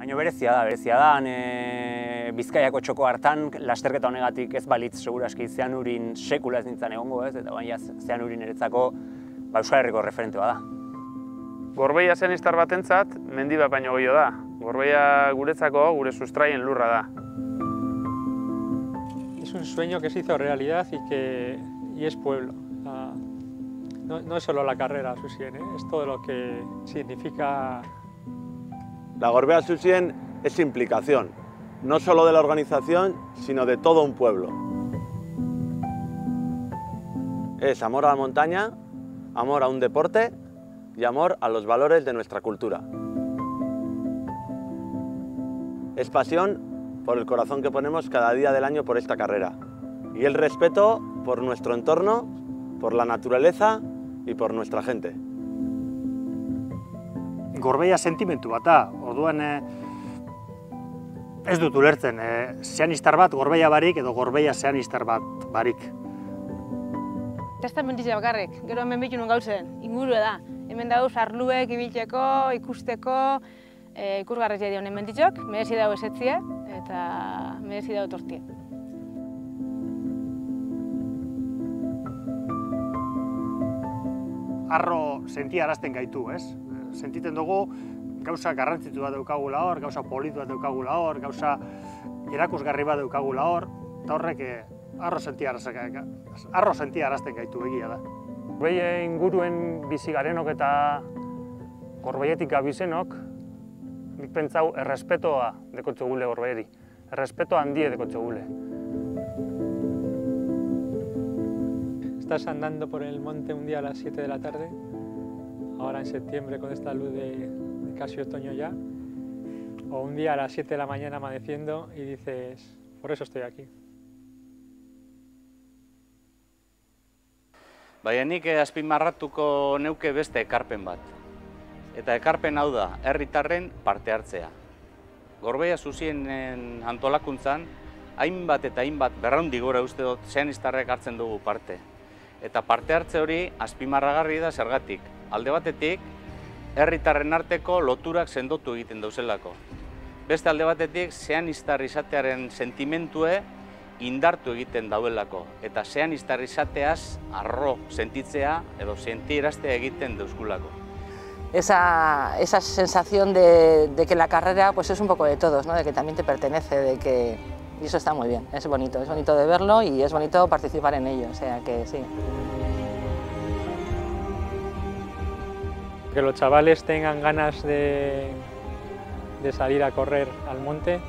Baina berezia da, Bizkaiako txoko hartan, lasterketa honegatik ez balitz seguraski Zeanurin sekula ez nintzen egongo ez, eta baina Zeanurin eretzako Euskal Herriko referente bat da. Gorbeia zeanistar batentzat mendi bat baino gehiago da. Gorbeia guretzako gure sustraien lurra da. Es un sueño que se hizo realidad y es pueblo. No es solo la carrera Suzien, es todo lo que significa. La Gorbeia Suzien es implicación, no solo de la organización, sino de todo un pueblo. Es amor a la montaña, amor a un deporte y amor a los valores de nuestra cultura. Es pasión por el corazón que ponemos cada día del año por esta carrera y el respeto por nuestro entorno, por la naturaleza y por nuestra gente. Gorbeia sentimentu bat da, orduan ez dut ulertzen, zeanistar bat Gorbeia barik edo Gorbeia zeanistar bat barik. Testa mentizia bakarrik, gero hemen bitu nun gauzen, ingurua da. Hemen dauz arluek ibiltzeko, ikusteko, ikurgarretia dion hemen ditzok, merezi dago esetzia eta merezi dago tortia. Arro sentiarazten gaitu, ez? Sentitzen dugu gauza garrantzitsu bat daukagula hor, gauza politu bat daukagula hor, gauza erakusgarri bat daukagula hor, eta horrek arro sentiarazten gaitu egia da. Gorbeia inguruen bizi garenok eta Gorbeiatik gabizenok, nik pentsau errespetoa dekotzegule Gorbeiari, errespetoa handie dekotzegule. Estás andando por el monte un día a las 7 de la tarde, ahora en septiembre con esta luz de casi otoño ya, o un día a las 7 de la mañana amaneciendo y dices, por eso estoy aquí. Baina nik azpimarratuko neuke beste ekarpen bat. Eta ekarpen hau da, herritarren parte hartzea. Gorbeia Suzienen antolakuntzan, hainbat eta hainbat berraundi gora uste dut zeanistarrek hartzen dugu parte. Eta parte hartze hori azpimarragarri da zergatik. Alde batetik, herritarren arteko loturak sendotu egiten dauzelako. Beste alde batetik, zeanistar izatearen sentimentue indartu egiten dauelako. Eta zeanistar izateaz arro sentitzea edo sentiaraztea egiten dauzkulako. Esa sensación de que la carrera pues es un poco de todos, ¿no? De que también te pertenece, de que... Y eso está muy bien, es bonito de verlo y es bonito participar en ello, o sea que sí. Que los chavales tengan ganas de salir a correr al monte,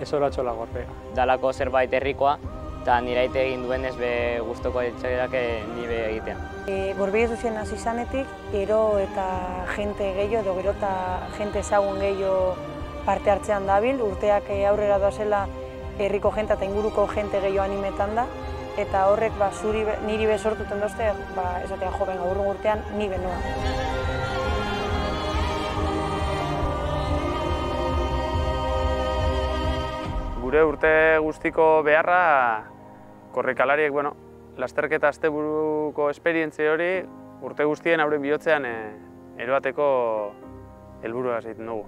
eso lo ha hecho la Gorbeia. Dalako zerbait herrikoa, eta niraite egin duenez be guztoko etxeak nire egitea. Gorbeia Suzien hasi izanetik, gero eta jente gehiago, edo gero eta jente ezagun gehiago parte hartzean dabil, urteak aurrera doazela herriko jente eta inguruko jente gehiago animetan da, eta horrek niri besortuten dozte, esatea joven gaurrun urtean, ni benoa. Gure urte guztiko beharra, korrikalariek, bueno, lasterketa asteburuko esperientzia hori urte guztien hauren bihotzean eroateko helburua egiten dugu.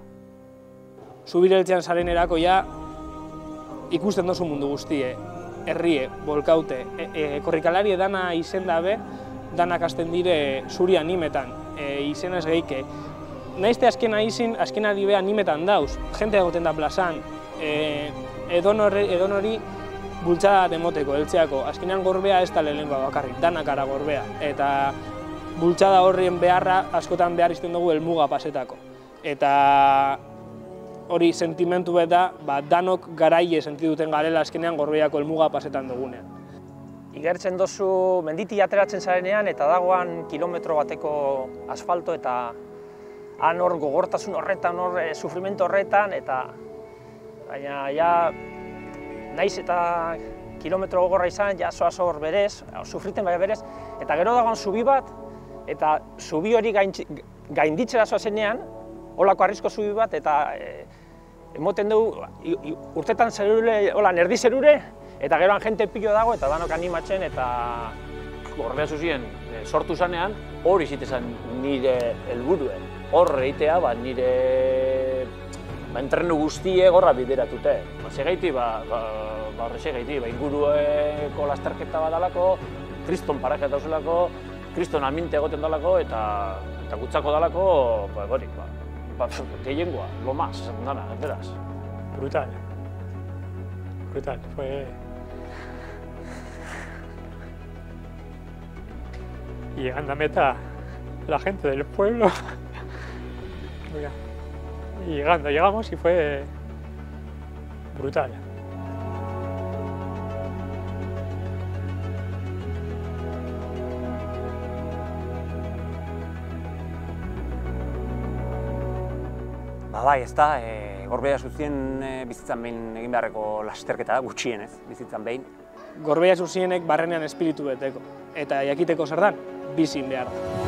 Subireltzean zaren erako ja ikusten dozu mundu guztie, herrie, bolkaute, korrikalari dana izendabe, danak hasten dire zuri animetan, izenaz gehike. Naizte azkena izin, azkena dibe animetan dauz, jentea goten da plazan, edonori bultzada demoteko, heltzeako, azkenean Gorbea ez da lehenkoa bakarrik, danakara Gorbea, eta bultzada horrien beharra askotan behar izten dugu helmuga pasetako. Eta hori sentimentu eta danok garaile sentiduten garela azkenean Gorbeako helmuga pasetan dugunean. Igertzen dozu menditi ateratzen zarenean eta dagoan kilometro bateko asfalto eta han hor gogortasun horretan, hor sufrimento horretan, eta baina, naiz eta kilometro gogorra izan, zoaz hor berez, sufriten baina berez, eta gero dagoan zubi bat, eta zubi hori gainditzera zoazenean, holako harrizko zubi bat, eta emoten dugu urtetan zerure, holan erdi zerure, eta geroan jente pilo dago, eta danok animatzen, eta Gorbeia Suzien sortu zanean, hori zitezan nire helburuen, hor reitea, nire entrenu guztiek horra bideratute. Segaiti, ingurueko lasterketa badalako, kriston parake dauzelako, kriston aminte egoten dalako eta gutzako dalako, gorik, gehiengoa, lo más, esaten dana, beraz. Brutal. Brutal, fue... Y llegando a meta, la gente del pueblo. Y llegamos y fue brutal. Bai, ez da, Gorbeia Suzien bizitzan behin egin beharreko lasterketa da, gutxienez, bizitzan behin. Gorbeia Suzienek barrenean espiritu beteko, eta jakiteko zer dan, bizin behar da.